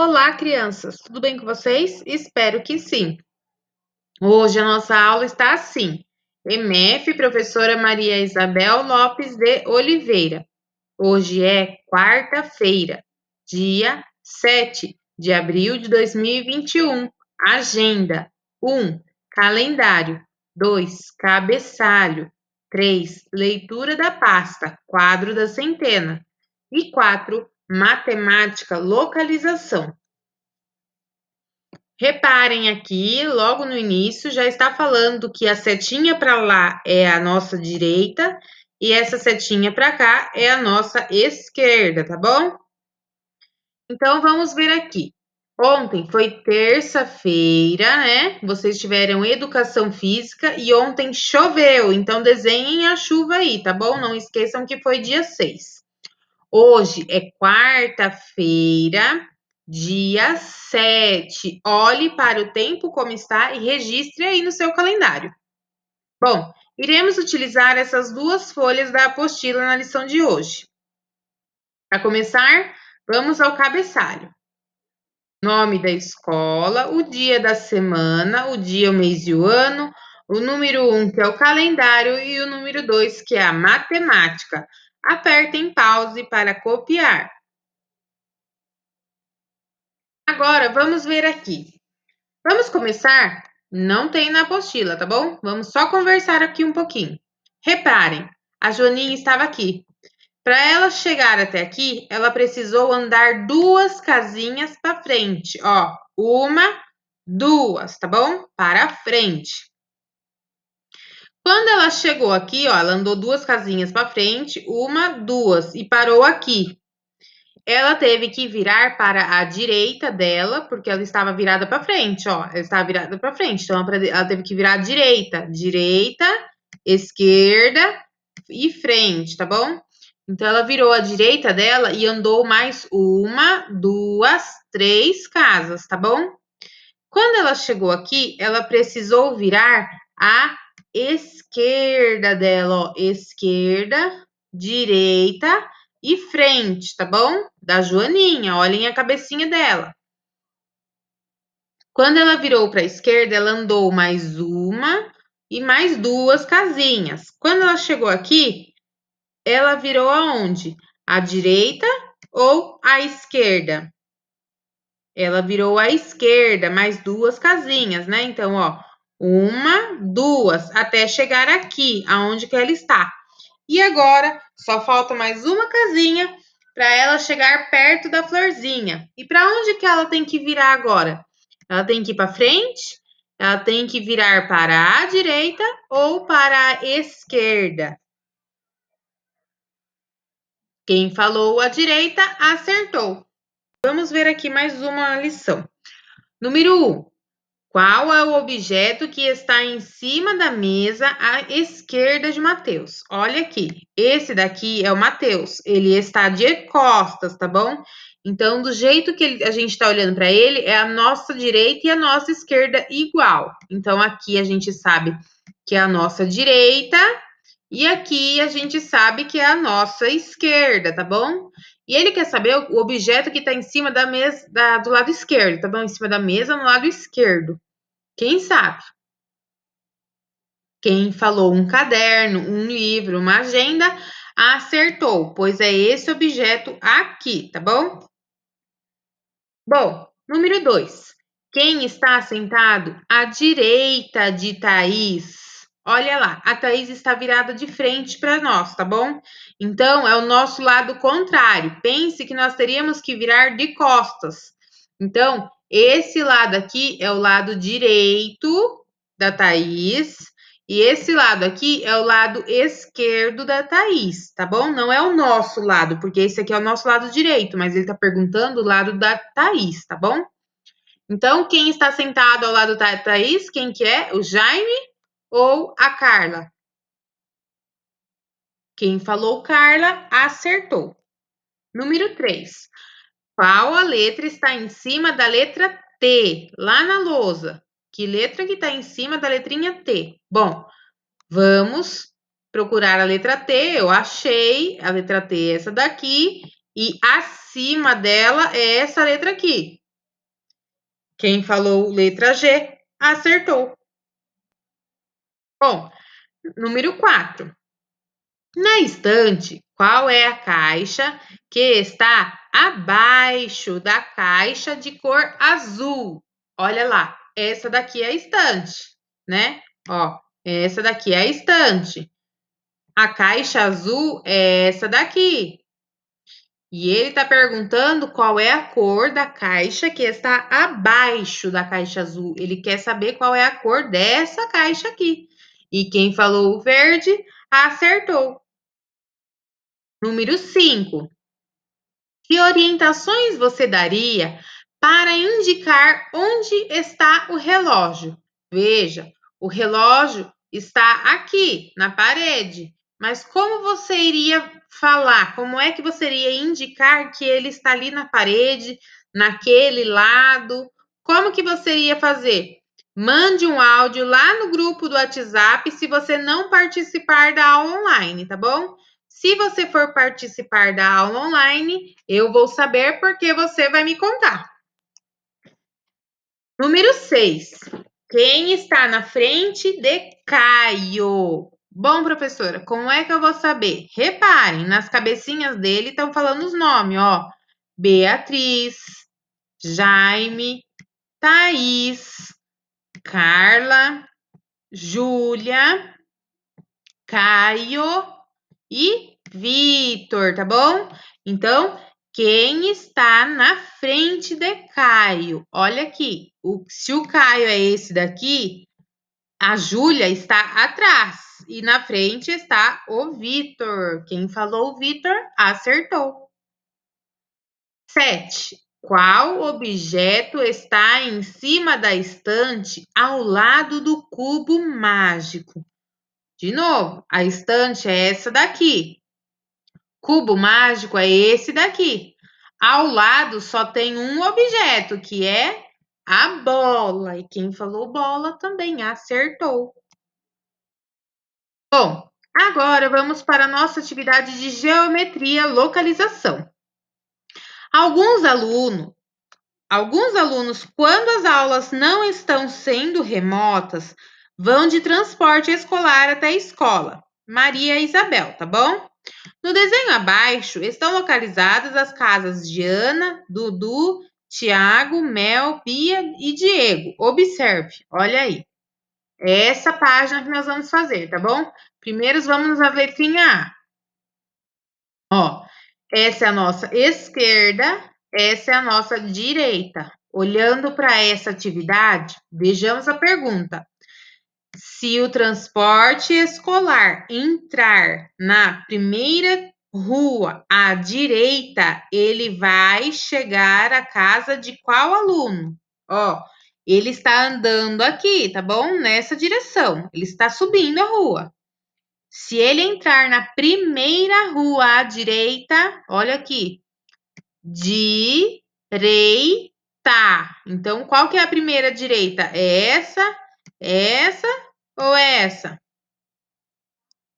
Olá, crianças! Tudo bem com vocês? Espero que sim! Hoje a nossa aula está assim. MF, professora Maria Isabel Lopes de Oliveira. Hoje é quarta-feira, dia 7 de abril de 2021. Agenda: 1. Calendário. 2. Cabeçalho. 3. Leitura da pasta, quadro da centena. E 4. Matemática, localização. Reparem aqui, logo no início, já está falando que a setinha para lá é a nossa direita e essa setinha para cá é a nossa esquerda, tá bom? Então, vamos ver aqui. Ontem foi terça-feira, né? Vocês tiveram educação física e ontem choveu, então desenhem a chuva aí, tá bom? Não esqueçam que foi dia 6. Hoje é quarta-feira, dia 7. Olhe para o tempo como está e registre aí no seu calendário. Bom, iremos utilizar essas duas folhas da apostila na lição de hoje. Para começar, vamos ao cabeçalho. Nome da escola, o dia da semana, o dia, o mês e o ano, o número 1, que é o calendário, e o número 2, que é a matemática. Apertem pause para copiar. Agora, vamos ver aqui. Vamos começar? Não tem na apostila, tá bom? Vamos só conversar aqui um pouquinho. Reparem, a Joaninha estava aqui. Para ela chegar até aqui, ela precisou andar duas casinhas para frente. Ó, uma, duas, tá bom? Para frente. Quando ela chegou aqui, ó, ela andou duas casinhas para frente, uma, duas, e parou aqui. Ela teve que virar para a direita dela, porque ela estava virada para frente, ó. Ela estava virada para frente, então ela teve que virar à direita. Direita, esquerda e frente, tá bom? Então, ela virou à direita dela e andou mais uma, duas, três casas, tá bom? Quando ela chegou aqui, ela precisou virar à esquerda dela, ó, esquerda, direita e frente, tá bom? Da Joaninha, olhem a cabecinha dela. Quando ela virou para a esquerda, ela andou mais uma e mais duas casinhas. Quando ela chegou aqui, ela virou aonde? À direita ou à esquerda? Ela virou à esquerda, mais duas casinhas, né? Então, ó, uma, duas, até chegar aqui, aonde que ela está. E agora, só falta mais uma casinha para ela chegar perto da florzinha. E para onde que ela tem que virar agora? Ela tem que ir para frente, ela tem que virar para a direita ou para a esquerda. Quem falou à direita acertou. Vamos ver aqui mais uma lição. Número 1. Qual é o objeto que está em cima da mesa à esquerda de Mateus? Olha aqui, esse daqui é o Mateus, ele está de costas, tá bom? Então, do jeito que a gente está olhando para ele, é a nossa direita e a nossa esquerda igual. Então, aqui a gente sabe que é a nossa direita e aqui a gente sabe que é a nossa esquerda, tá bom? E ele quer saber o objeto que está em cima da mesa, do lado esquerdo, tá bom? Em cima da mesa, no lado esquerdo. Quem sabe? Quem falou um caderno, um livro, uma agenda, acertou, pois é esse objeto aqui, tá bom? Bom, número 2. Quem está sentado à direita de Thaís? Olha lá, a Thaís está virada de frente para nós, tá bom? Então, é o nosso lado contrário. Pense que nós teríamos que virar de costas. Então, esse lado aqui é o lado direito da Thaís e esse lado aqui é o lado esquerdo da Thaís, tá bom? Não é o nosso lado, porque esse aqui é o nosso lado direito, mas ele está perguntando o lado da Thaís, tá bom? Então, quem está sentado ao lado da Thaís, quem que é? O Jaime ou a Carla? Quem falou Carla acertou. Número 3. Qual a letra está em cima da letra T, lá na lousa? Que letra que está em cima da letrinha T? Bom, vamos procurar a letra T. Eu achei a letra T, essa daqui. E acima dela é essa letra aqui. Quem falou letra G acertou. Bom, número 4. Na estante, qual é a caixa que está abaixo da caixa de cor azul? Olha lá, essa daqui é a estante, né? Ó, essa daqui é a estante. A caixa azul é essa daqui. E ele está perguntando qual é a cor da caixa que está abaixo da caixa azul. Ele quer saber qual é a cor dessa caixa aqui. E quem falou o verde acertou. Número 5. Que orientações você daria para indicar onde está o relógio? Veja, o relógio está aqui na parede, mas como você iria falar? Como é que você iria indicar que ele está ali na parede, naquele lado? Como que você iria fazer? Mande um áudio lá no grupo do WhatsApp se você não participar da aula online, tá bom? Se você for participar da aula online, eu vou saber porque você vai me contar. Número 6. Quem está na frente de Caio? Bom, professora, como é que eu vou saber? Reparem, nas cabecinhas dele estão falando os nomes, ó. Beatriz, Jaime, Thaís, Carla, Júlia, Caio e Vitor, tá bom? Então, quem está na frente de Caio? Olha aqui, se o Caio é esse daqui, a Júlia está atrás e na frente está o Vitor. Quem falou o Vitor acertou. 7. Qual objeto está em cima da estante ao lado do cubo mágico? De novo, a estante é essa daqui. Cubo mágico é esse daqui. Ao lado só tem um objeto, que é a bola. E quem falou bola também acertou. Bom, agora vamos para a nossa atividade de geometria localização. Alguns alunos, quando as aulas não estão sendo remotas, vão de transporte escolar até a escola. Maria Isabel, tá bom? No desenho abaixo estão localizadas as casas de Ana, Dudu, Thiago, Mel, Pia e Diego. Observe, olha aí. É essa página que nós vamos fazer, tá bom? Primeiro vamos na letrinha A. Ó, essa é a nossa esquerda, essa é a nossa direita. Olhando para essa atividade, vejamos a pergunta. Se o transporte escolar entrar na primeira rua à direita, ele vai chegar à casa de qual aluno? Ó, ele está andando aqui, tá bom? Nessa direção, ele está subindo a rua. Se ele entrar na primeira rua à direita, olha aqui, direita. Então, qual que é a primeira direita? É essa. Ou essa?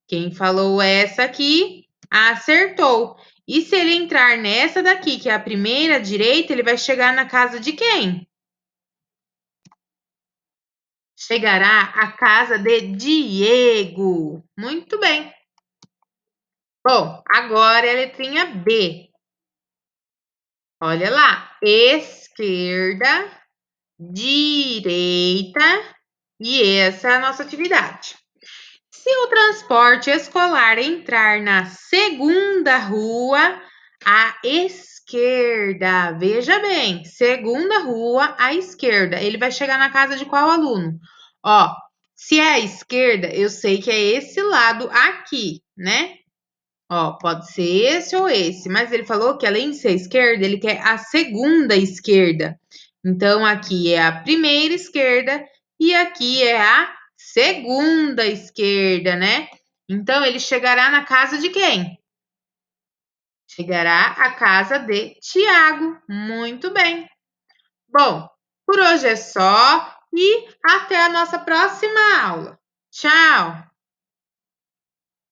Quem falou essa aqui acertou. E se ele entrar nessa daqui, que é a primeira direita, ele vai chegar na casa de quem? Chegará à casa de Diego. Muito bem. Bom, agora é a letrinha B. Olha lá. Esquerda, direita. E essa é a nossa atividade. Se o transporte escolar entrar na segunda rua à esquerda, veja bem, segunda rua à esquerda, ele vai chegar na casa de qual aluno? Ó, se é à esquerda, eu sei que é esse lado aqui, né? Ó, pode ser esse ou esse, mas ele falou que além de ser à esquerda, ele quer a segunda esquerda. Então, aqui é a primeira esquerda. E aqui é a segunda esquerda, né? Então, ele chegará na casa de quem? Chegará à casa de Thiago. Muito bem. Bom, por hoje é só e até a nossa próxima aula. Tchau!